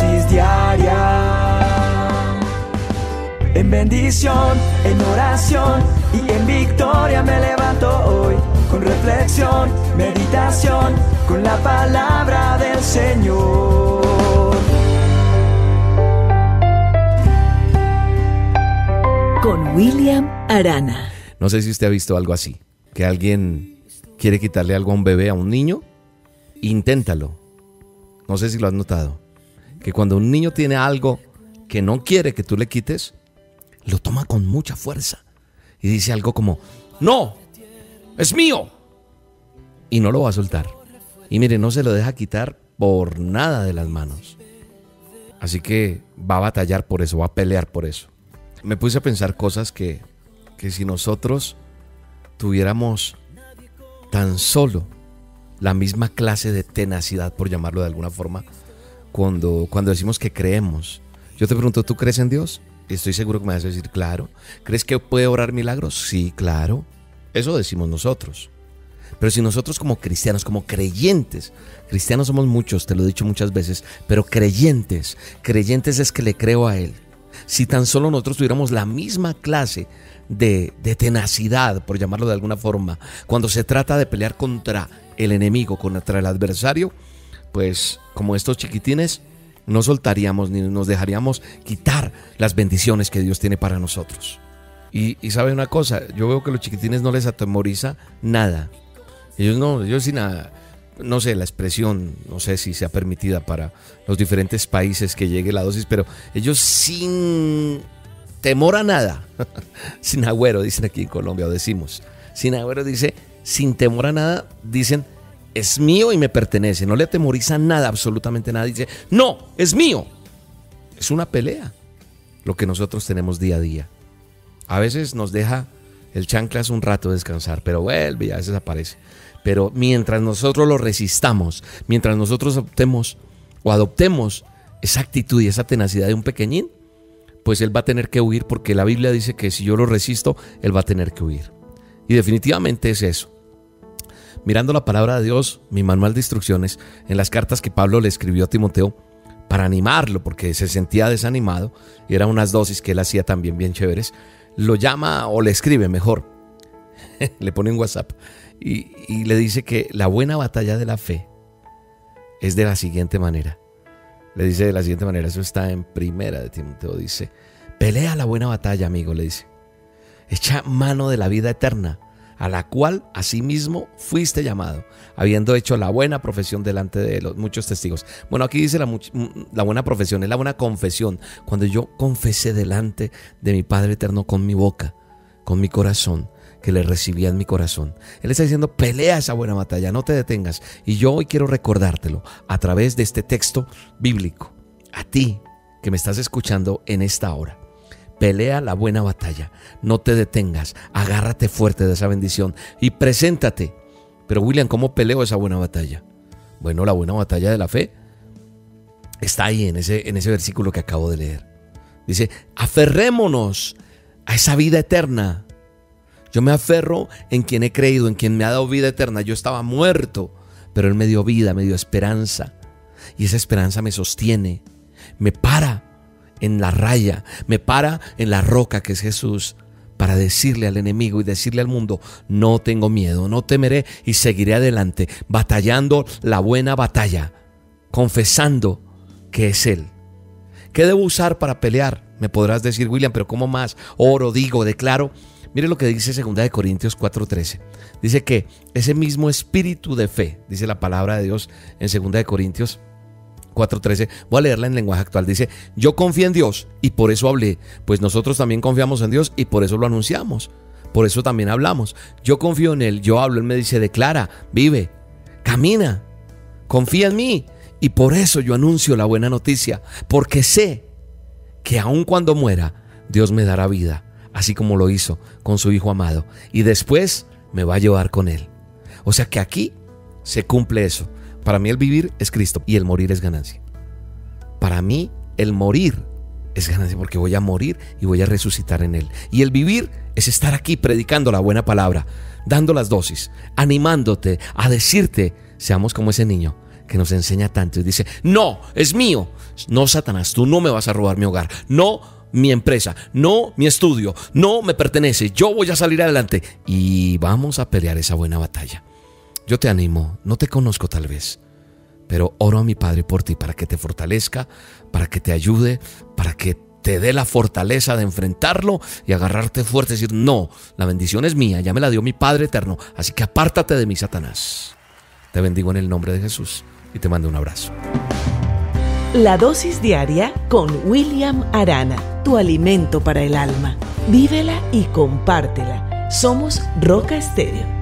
dosis diaria. En bendición, en oración y en victoria me levanto hoy. Con reflexión, meditación, con la palabra del Señor. Con William Arana. No sé si usted ha visto algo así, que alguien quiere quitarle algo a un bebé, a un niño, inténtalo. No sé si lo has notado, que cuando un niño tiene algo que no quiere que tú le quites, lo toma con mucha fuerza y dice algo como, no, es mío, y no lo va a soltar. Y mire, no se lo deja quitar por nada de las manos. Así que va a batallar por eso, va a pelear por eso. Me puse a pensar cosas que si nosotros tuviéramos tan solo la misma clase de tenacidad, por llamarlo de alguna forma, cuando decimos que creemos. Yo te pregunto, ¿tú crees en Dios? Estoy seguro que me vas a decir, claro. ¿Crees que puede obrar milagros? Sí, claro. Eso decimos nosotros. Pero si nosotros como cristianos, como creyentes, cristianos somos muchos, te lo he dicho muchas veces, pero creyentes es que le creo a Él. Si tan solo nosotros tuviéramos la misma clase de tenacidad, por llamarlo de alguna forma, cuando se trata de pelear contra el enemigo, contra el adversario, pues como estos chiquitines no soltaríamos ni nos dejaríamos quitar las bendiciones que Dios tiene para nosotros. Y sabe una cosa, yo veo que los chiquitines no les atemoriza nada. Ellos sin nada, no sé, la expresión, no sé si sea permitida para los diferentes países que llegue la dosis, pero ellos sin temor a nada, sin agüero dicen aquí en Colombia, o decimos, sin agüero dice, sin temor a nada, dicen, es mío y me pertenece. No le atemoriza nada, absolutamente nada. Dice, no, es mío. Es una pelea lo que nosotros tenemos día a día. A veces nos deja el chanclas un rato descansar, pero vuelve y a veces aparece. Pero mientras nosotros lo resistamos, mientras nosotros optemos o adoptemos esa actitud y esa tenacidad de un pequeñín, pues él va a tener que huir, porque la Biblia dice que si yo lo resisto, él va a tener que huir. Y definitivamente es eso. Mirando la palabra de Dios, mi manual de instrucciones, en las cartas que Pablo le escribió a Timoteo para animarlo, porque se sentía desanimado y eran unas dosis que él hacía también bien chéveres, lo llama o le escribe mejor, le pone un WhatsApp y le dice que la buena batalla de la fe es de la siguiente manera. Le dice de la siguiente manera, eso está en primera de Timoteo, dice, pelea la buena batalla, amigo, le dice, echa mano de la vida eterna, a la cual asimismo fuiste llamado, habiendo hecho la buena profesión delante de muchos testigos. Bueno, aquí dice la buena profesión, es la buena confesión. Cuando yo confesé delante de mi Padre eterno con mi boca, con mi corazón, que le recibía en mi corazón. Él está diciendo, pelea esa buena batalla, no te detengas. Y yo hoy quiero recordártelo a través de este texto bíblico. A ti que me estás escuchando en esta hora. Pelea la buena batalla, no te detengas, agárrate fuerte de esa bendición y preséntate. Pero William, ¿cómo peleo esa buena batalla? Bueno, la buena batalla de la fe está ahí en ese versículo que acabo de leer. Dice, aferrémonos a esa vida eterna. Yo me aferro en quien he creído, en quien me ha dado vida eterna. Yo estaba muerto, pero Él me dio vida, me dio esperanza. Y esa esperanza me sostiene, me para en la raya, me para en la roca que es Jesús, para decirle al enemigo y decirle al mundo, no tengo miedo, no temeré y seguiré adelante, batallando la buena batalla, confesando que es Él. ¿Qué debo usar para pelear? Me podrás decir, William, pero ¿cómo más? Oro, digo, declaro. Mire lo que dice 2 Corintios 4:13. Dice que ese mismo espíritu de fe, dice la palabra de Dios en 2 Corintios 4:13, voy a leerla en lenguaje actual, dice, yo confío en Dios y por eso hablé, pues nosotros también confiamos en Dios y por eso lo anunciamos, por eso también hablamos, yo confío en Él, yo hablo, Él me dice, declara, vive, camina, confía en mí y por eso yo anuncio la buena noticia, porque sé que aun cuando muera, Dios me dará vida, así como lo hizo con su Hijo amado y después me va a llevar con Él. O sea que aquí se cumple eso. Para mí el vivir es Cristo y el morir es ganancia. Para mí el morir es ganancia porque voy a morir y voy a resucitar en Él. Y el vivir es estar aquí predicando la buena palabra, dando las dosis, animándote a decirte, seamos como ese niño que nos enseña tanto y dice: no, es mío. No, Satanás, tú no me vas a robar mi hogar, no mi empresa, no mi estudio, no me pertenece, yo voy a salir adelante. Y vamos a pelear esa buena batalla. Yo te animo, no te conozco tal vez, pero oro a mi Padre por ti, para que te fortalezca, para que te ayude, para que te dé la fortaleza de enfrentarlo y agarrarte fuerte y decir: no, la bendición es mía, ya me la dio mi Padre eterno, así que apártate de mí, Satanás. Te bendigo en el nombre de Jesús y te mando un abrazo. La dosis diaria con William Arana, tu alimento para el alma. Vívela y compártela. Somos Roca Estéreo.